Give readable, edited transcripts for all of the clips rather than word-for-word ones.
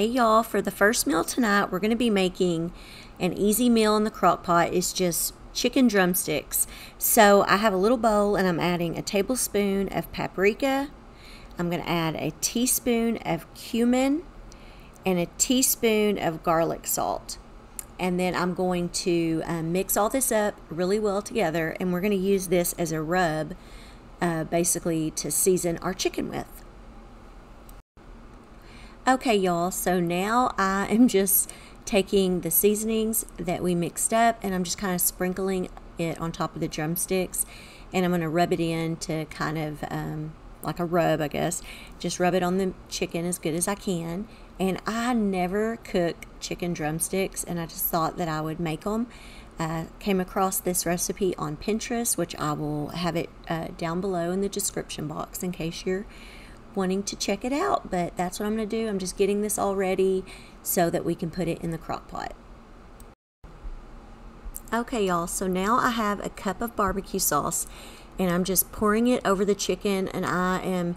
Hey y'all, for the first meal tonight, we're going to be making an easy meal in the crock pot. It's just chicken drumsticks. So I have a little bowl and I'm adding a tablespoon of paprika. I'm going to add a teaspoon of cumin and a teaspoon of garlic salt. And then I'm going to mix all this up really well together, and we're going to use this as a rub basically to season our chicken with. Okay y'all, so now I am just taking the seasonings that we mixed up and I'm just kind of sprinkling it on top of the drumsticks, and I'm going to rub it in to kind of like a rub, I guess. Just rub it on the chicken as good as I can. And I never cook chicken drumsticks, and I just thought that I would make them. Came across this recipe on Pinterest, which I will have it down below in the description box in case you're wanting to check it out, but that's what I'm going to do. I'm just getting this all ready so that we can put it in the crock pot. Okay y'all, so now I have a cup of barbecue sauce and I'm just pouring it over the chicken, and I am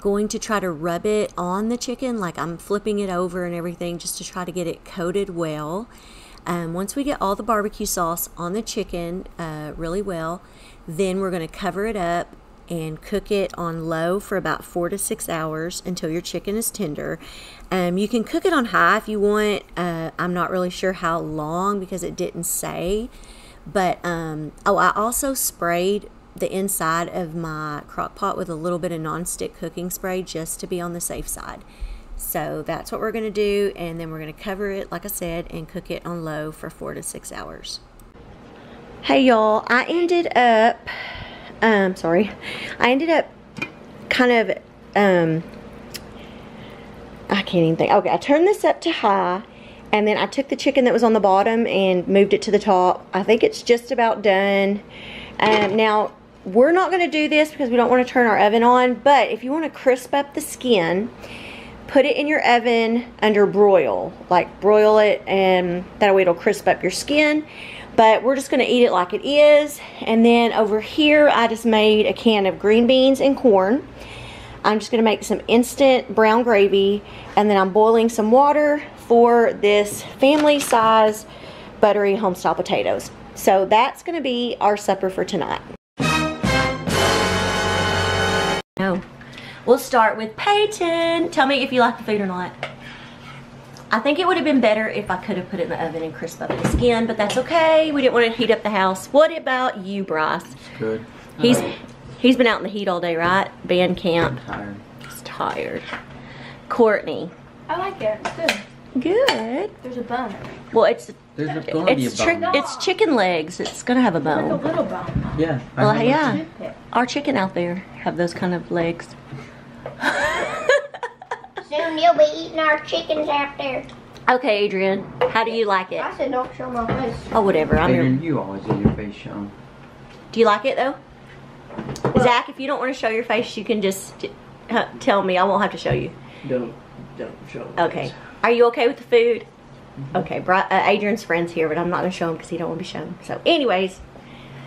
going to try to rub it on the chicken, like I'm flipping it over and everything, just to try to get it coated well. Once we get all the barbecue sauce on the chicken really well, then we're going to cover it up and cook it on low for about 4 to 6 hours until your chicken is tender. You can cook it on high if you want. I'm not really sure how long because it didn't say, but oh, I also sprayed the inside of my crock pot with a little bit of nonstick cooking spray just to be on the safe side. So that's what we're gonna do, and then we're gonna cover it, like I said, and cook it on low for 4 to 6 hours. Hey y'all, I ended up kind of, I can't even think. Okay, I turned this up to high, and then I took the chicken that was on the bottom and moved it to the top. I think it's just about done. Now, we're not going to do this because we don't want to turn our oven on, but if you want to crisp up the skin, put it in your oven under broil. Like, broil it, and that way it'll crisp up your skin. But we're just going to eat it like it is. And then over here, I just made a can of green beans and corn. I'm just going to make some instant brown gravy. And then I'm boiling some water for this family size buttery homestyle potatoes. So that's going to be our supper for tonight. No. We'll start with Peyton. Tell me if you like the food or not. I think it would have been better if I could have put it in the oven and crisp up the skin, but that's okay. We didn't want to heat up the house. What about you, Bryce? It's good. He's been out in the heat all day, right? Band camp. I'm tired. He's tired. Courtney. I like it. It's good. Good. There's a bone. Well, it's chicken legs. It's gonna have a bone. Like a little bone. Yeah. Well, yeah. Our chicken out there have those kind of legs. Soon you'll be eating our chickens out there. Okay, Adrian, how do you like it? I said don't show my face. Oh, whatever. Adrian, you always have your face shown. Do you like it, though? Well, Zach, if you don't want to show your face, you can just tell me. I won't have to show you. Don't show my face. Okay. Are you okay with the food? Mm-hmm. Okay, Adrian's friend's here, but I'm not going to show him because he don't want to be shown. So, anyways,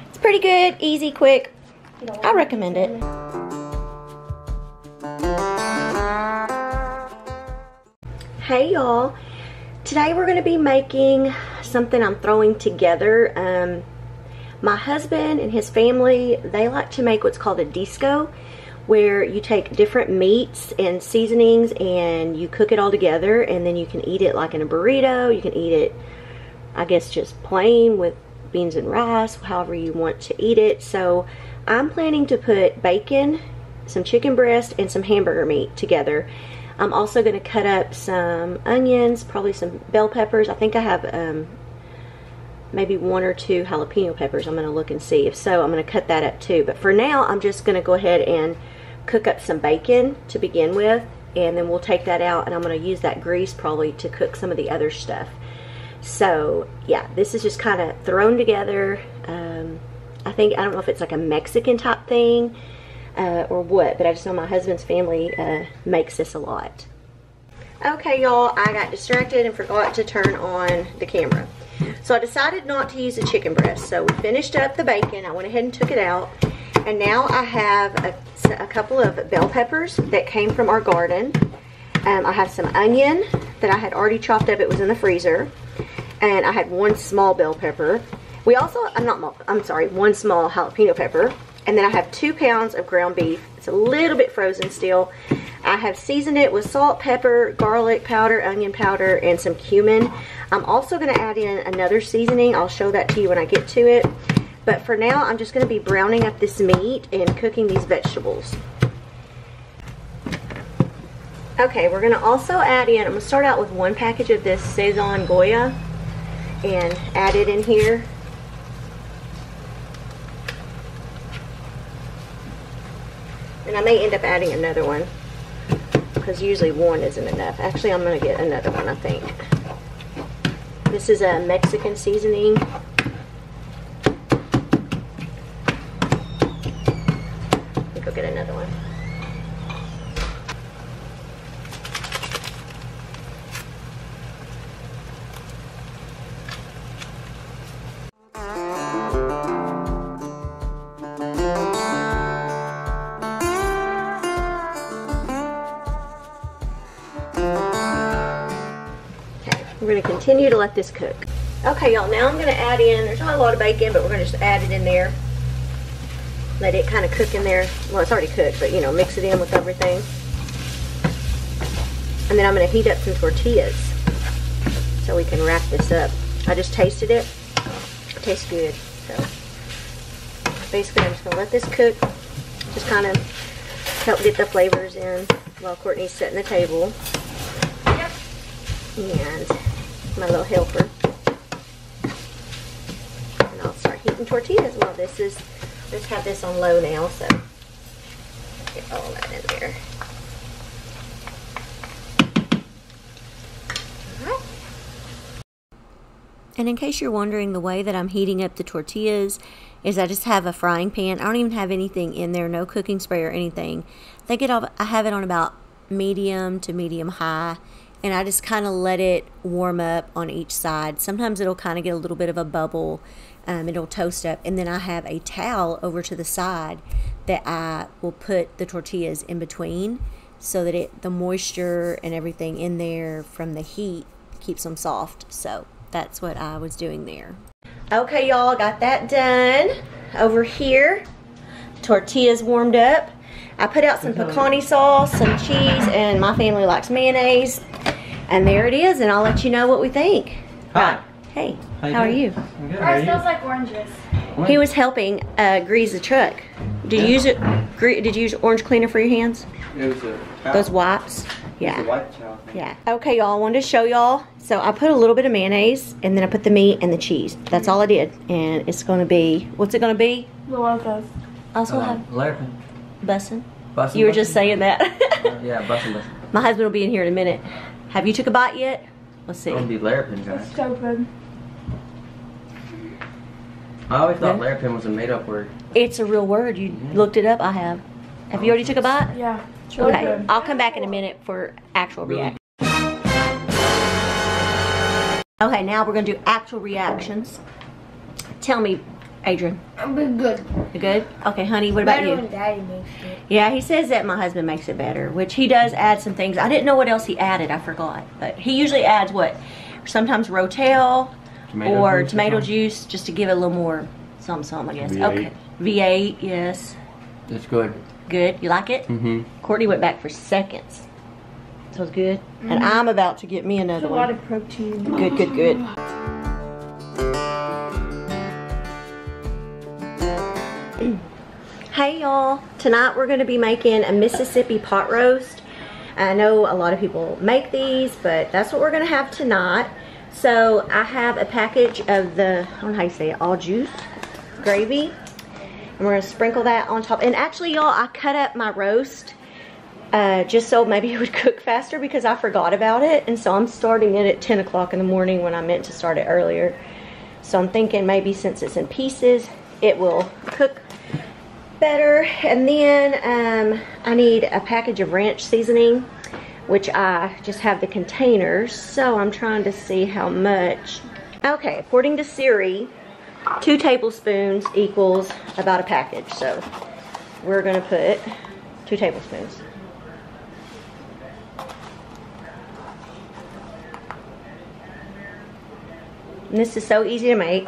it's pretty good, easy, quick. I recommend it. Hey y'all, today we're going to be making something I'm throwing together. My husband and his family, they like to make what's called a disco, where you take different meats and seasonings and you cook it all together, and then you can eat it like in a burrito. You can eat it, I guess, just plain with beans and rice, however you want to eat it. So I'm planning to put bacon, some chicken breast, and some hamburger meat together. I'm also going to cut up some onions, probably some bell peppers. I think I have maybe 1 or 2 jalapeno peppers. I'm going to look and see. If so, I'm going to cut that up too. But for now, I'm just going to go ahead and cook up some bacon to begin with, and then we'll take that out, and I'm going to use that grease probably to cook some of the other stuff. So, yeah, this is just kind of thrown together. I don't know if it's like a Mexican type thing. Or what, but I just know my husband's family makes this a lot. Okay y'all, I got distracted and forgot to turn on the camera. So I decided not to use the chicken breast. So we finished up the bacon, I went ahead and took it out, and now I have a couple of bell peppers that came from our garden. I have some onion, that I had already chopped up. It was in the freezer. And I had one small bell pepper. We also, one small jalapeno pepper. And then I have 2 pounds of ground beef. It's a little bit frozen still. I have seasoned it with salt, pepper, garlic powder, onion powder, and some cumin. I'm also going to add in another seasoning. I'll show that to you when I get to it. But for now, I'm just going to be browning up this meat and cooking these vegetables. Okay, we're going to also add in, I'm going to start out with 1 package of this Sazon Goya and add it in here. And I may end up adding another one, because usually one isn't enough. Actually, I'm going to get another one, I think. This is a Mexican seasoning. Let me go get another one. We're going to continue to let this cook. Okay, y'all, now I'm going to add in, there's not a lot of bacon, but we're going to just add it in there. Let it kind of cook in there. Well, it's already cooked, but, you know, mix it in with everything. And then I'm going to heat up some tortillas so we can wrap this up. I just tasted it. It tastes good. So basically, I'm just going to let this cook. Just kind of help get the flavors in while Courtney's setting the table. And my little helper. And I'll start heating tortillas while this is, let's have this on low now, so get all that in there. All right. And in case you're wondering, the way that I'm heating up the tortillas is I just have a frying pan. I don't even have anything in there, no cooking spray or anything. I have it on about medium to medium high. And I just kind of let it warm up on each side. Sometimes it'll kind of get a little bit of a bubble. It'll toast up. And then I have a towel over to the side that I will put the tortillas in between so that the moisture and everything in there from the heat keeps them soft. So that's what I was doing there. Okay, y'all, got that done. Over here, tortillas warmed up. I put out some pepperoni sauce, some cheese, and my family likes mayonnaise. And there it is, and I'll let you know what we think. Hi. Right. Hey, how are you? I'm good. It smells like oranges. He was helping grease the truck. Did you use orange cleaner for your hands? It was a towel. Those wipes? Yeah. It was a wipe towel. Yeah. Okay, y'all, I wanted to show y'all. So I put a little bit of mayonnaise, and then I put the meat and the cheese. That's all I did. And it's going to be, what's it going to be? Locos. Also have 11. Bussin'? You were just saying that. Yeah, bussin'. My husband will be in here in a minute. Have you took a bite yet? Let's see. It's going to be larrapin, guys. It's so good. I always thought larrapin was a made-up word. It's a real word. You looked it up? I have. Have you already took a bite? Yeah. Really okay. Good. I'll come back in a minute for actual reaction. Okay, now we're going to do actual reactions. Tell me, Adrian. I'm good. You good? Okay, honey, what about you? Better when Daddy makes it. Yeah, he says that my husband makes it better, which he does add some things. I didn't know what else he added. I forgot. But he usually adds what? Sometimes Rotel or tomato juice just to give it a little more something, I guess. V8. Okay. V8, yes. It's good. Good? You like it? Mm-hmm. Courtney went back for seconds. So it's good? Mm-hmm. And I'm about to get me another one. It's a lot of protein. Good, good, good. Hey y'all, tonight we're going to be making a Mississippi pot roast. I know a lot of people make these, but that's what we're going to have tonight. So I have a package of the, I don't know how you say it, all juice gravy. And we're going to sprinkle that on top. And actually y'all, I cut up my roast just so maybe it would cook faster because I forgot about it. And so I'm starting it at 10 o'clock in the morning when I meant to start it earlier. So I'm thinking maybe since it's in pieces, it will cook better. And then I need a package of ranch seasoning, which I just have the containers, so I'm trying to see how much. Okay, according to Siri, 2 tablespoons equals about a package, so we're gonna put 2 tablespoons. And this is so easy to make.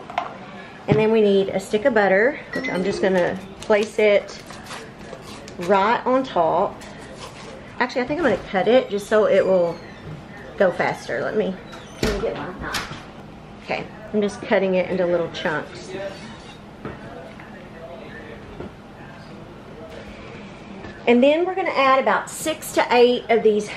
And then we need a stick of butter, which I'm just gonna place it right on top. Actually, I think I'm gonna cut it just so it will go faster. Let me get my knife. Okay, I'm just cutting it into little chunks. And then we're gonna add about 6 to 8 of these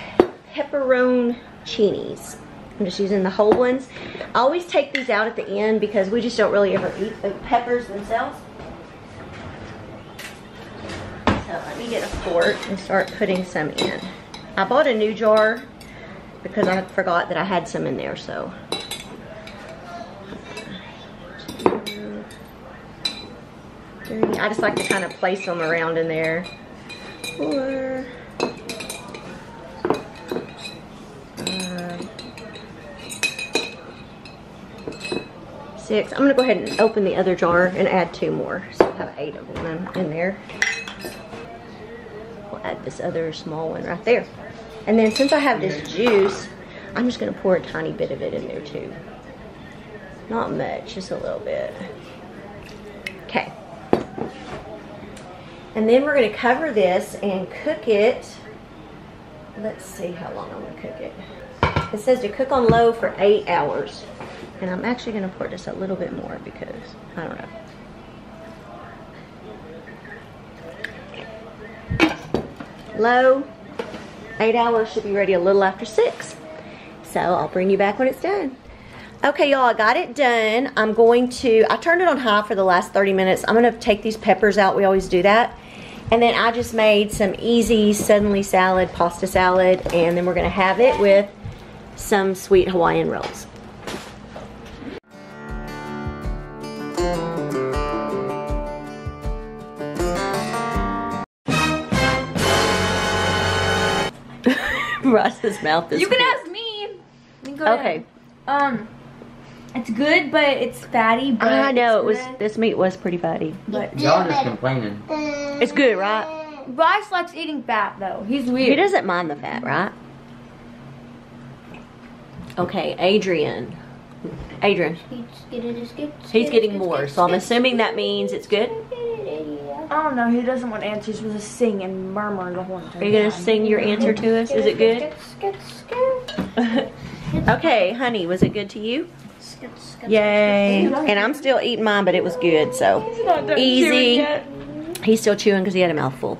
pepperoncinis. I'm just using the whole ones. I always take these out at the end because we just don't really ever eat the peppers themselves. So let me get a fork and start putting some in. I bought a new jar because I forgot that I had some in there, so. Two, three. I just like to kind of place them around in there. 4, 5, 6. I'm gonna go ahead and open the other jar and add 2 more. So I have 8 of them in there. We'll add this other small one right there. And then since I have this juice, I'm just gonna pour a tiny bit of it in there too. Not much, just a little bit. Okay. And then we're going to cover this and cook it. Let's see how long I'm going to cook it. It says to cook on low for 8 hours. And I'm actually going to pour just a little bit more because, I don't know. Low, 8 hours, should be ready a little after 6. So I'll bring you back when it's done. Okay, y'all, I got it done. I turned it on high for the last 30 minutes. I'm going to take these peppers out. We always do that. And then I just made some easy suddenly salad, pasta salad, and then we're gonna have it with some sweet Hawaiian rolls. Ross's mouth is. You can ask me. Okay. It's good, but it's fatty. But I know it was. This meat was pretty fatty. But y'all just complaining. It's good, right? Bryce likes eating fat, though. He's weird. He doesn't mind the fat, right? Okay, Adrian. Adrian. He's getting more, so I'm assuming that means it's good. I don't know. He doesn't want answers. He's just sing and murmur the whole time. Are you gonna sing your answer to us? Is it good? Okay, honey, was it good to you? Yay. And I'm still eating mine, but it was good, so. Easy. He's still chewing because he had a mouthful.